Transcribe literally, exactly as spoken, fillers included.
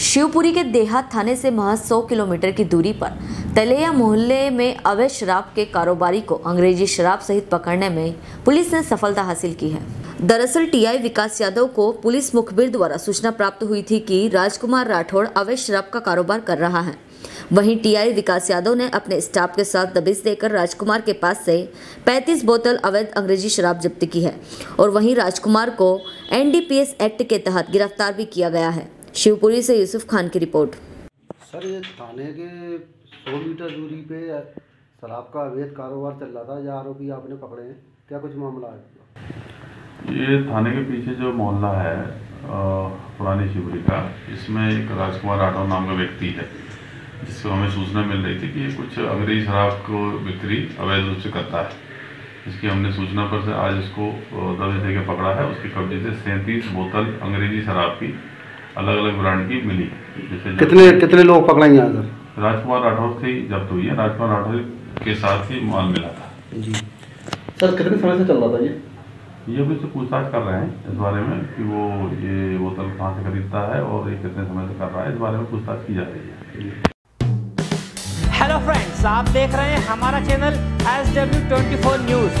शिवपुरी के देहात थाने से महज सौ किलोमीटर की दूरी पर तलेया मोहल्ले में अवैध शराब के कारोबारी को अंग्रेजी शराब सहित पकड़ने में पुलिस ने सफलता हासिल की है। दरअसल टीआई विकास यादव को पुलिस मुखबिर द्वारा सूचना प्राप्त हुई थी कि राजकुमार राठौड़ अवैध शराब का कारोबार कर रहा है। वहीं टीआई विकास यादव ने अपने स्टाफ के साथ दबिश देकर राजकुमार के पास से पैंतीस बोतल अवैध अंग्रेजी शराब जब्त की है और वहीं राजकुमार को एनडीपीएस एक्ट के तहत गिरफ्तार भी किया गया है। शिवपुरी से यूसुफ खान की रिपोर्ट। सर, ये थाने के सौ मीटर दूरी पे शराब का अवैध कारोबार चल रहा था, या आरोपी आपने पकड़े हैं, क्या कुछ मामला है? ये थाने के पीछे जो मोहल्ला है पुरानी शिवपुरी का, इसमें एक राजकुमार राठौड़ नाम का व्यक्ति है जिसको हमें सूचना मिल रही थी कि ये कुछ अंग्रेजी शराब को बिक्री अवैध रूप से करता है। इसकी हमने सूचना पर से आज इसको दबिश देकर पकड़ा है। उसके कब्जे से सैंतीस बोतल अंग्रेजी शराब की अलग अलग ब्रांड की मिली। कितने कितने लोग पकड़े यहाँ सर? राजकुमार राठौड़ से जब्त हुई है। राजकुमार राठौड़ के साथ ही माल मिला था जी। सर, कितने समय से चल रहा था ये? ये भी तो पूछताछ कर रहे हैं इस बारे में कि वो ये बोतल कहाँ से खरीदता है और ये कितने समय से कर रहा है, इस बारे में पूछताछ की जा रही है। हेलो फ्रेंड्स, आप देख रहे हैं हमारा चैनल एस डब्ल्यू चौबीस न्यूज।